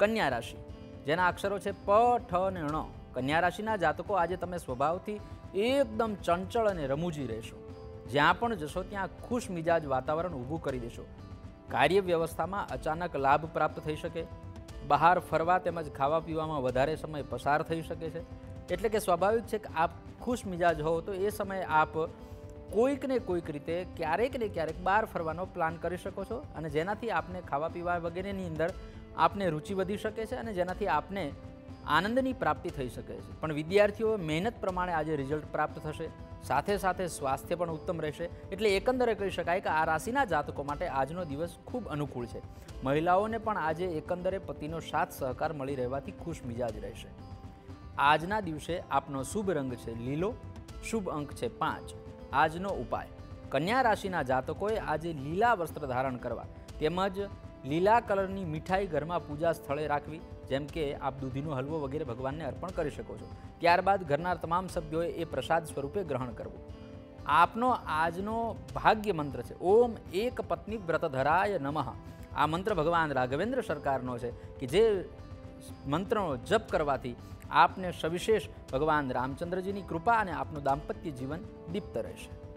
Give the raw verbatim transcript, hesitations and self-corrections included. कन्या राशि जेना अक्षरों से प ठ ने ण। कन्या राशिना जातको आज तमे स्वभावथी एकदम चंचल अने रमूजी रहेशो। ज्यां पण जशो त्यां खुश मिजाज वातावरण ऊभू करी देशो। कार्य व्यवस्था में अचानक लाभ प्राप्त थई शके। बहार फरवा तेमज खावा पीवामां वधारे समय पसार थई शके छे। एटले के स्वाभाविक छे के आप खुश मिजाज हो तो ए समय आप कोईक ने कोईक रीते क्यारेक ने क्यारेक बहार फरवानो प्लान करी शको छो अने जेनाथी आपने खावा पीवा वगैरेनी अंदर आपने रुचि वधी शके छे अने जेनाथी आपने आनंदनी प्राप्ति थई शके छे। पण विद्यार्थीओ मेहनत प्रमाणे आज रिजल्ट प्राप्त थशे, साथे साथे स्वास्थ्य पण उत्तम रहेशे। एटले एकंदरे कही शकाय के आ राशिना जातको माटे आजनो दिवस खूब अनुकूल छे। महिलाओने पण आज एकंदरे पतिनो साथ सहकार मळी रहेवाथी खुश मिजाज रहेशे। आजना दिवसे आपनो शुभ रंग छे लीलो, शुभ अंक छे पांच। आजनो उपाय, कन्या राशिना जातकोए आजे लीला वस्त्र धारण करवा तेमज लीला कलरनी मिठाई घर में पूजा स्थले राखवी। जेम के आप दूधीनो हलवो वगैरह भगवान ने अर्पण करी शको छो। त्यारबाद घरना तमाम सभ्योए ए प्रसाद स्वरूपे ग्रहण करवो। आपनो आजनो भाग्य मंत्र छे ओम एक पत्नी व्रतधराय नमः। आ मंत्र भगवान राघवेन्द्र सरकारनो छे कि जे मंत्रनो जप करवाथी आपने सविशेष भगवान रामचंद्रजीनी कृपा अने आपनुं दाम्पत्य जीवन दीप्त रहेशे।